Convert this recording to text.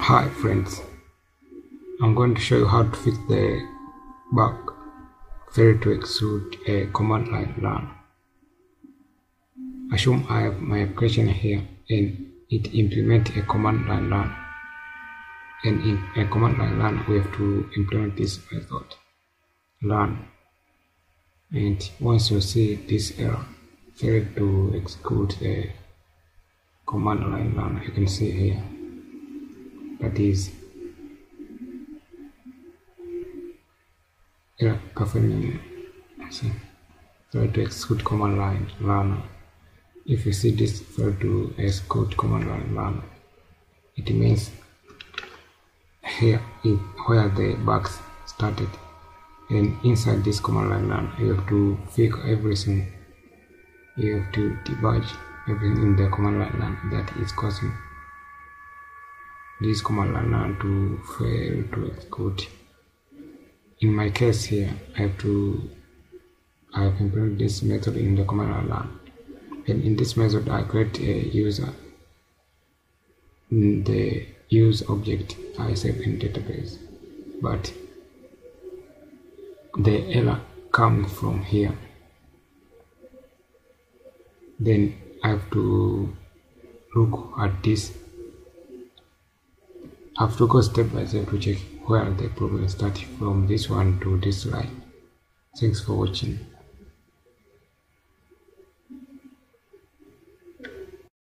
Hi friends, I'm going to show you how to fix the bug failed to execute a command line runner. Assume I have my application here and it implements a command line runner. And in a command line runner we have to implement this method run. And once you see this error, failed to execute the command line runner, you can see here. That is error performing failed to execute command line runner. If you see this failed to execute command line runner, it means here is where the bugs started, and inside this command line runner you have to fix everything, you have to debug everything in the command line runner that is causing this command runner to fail to execute. In my case here, I have implemented this method in the command line, and in this method I create a user. In the use object I save in database, but the error comes from here. Then I have to look at this. I have to go step by step to check where the problem started from this one to this line. Thanks for watching.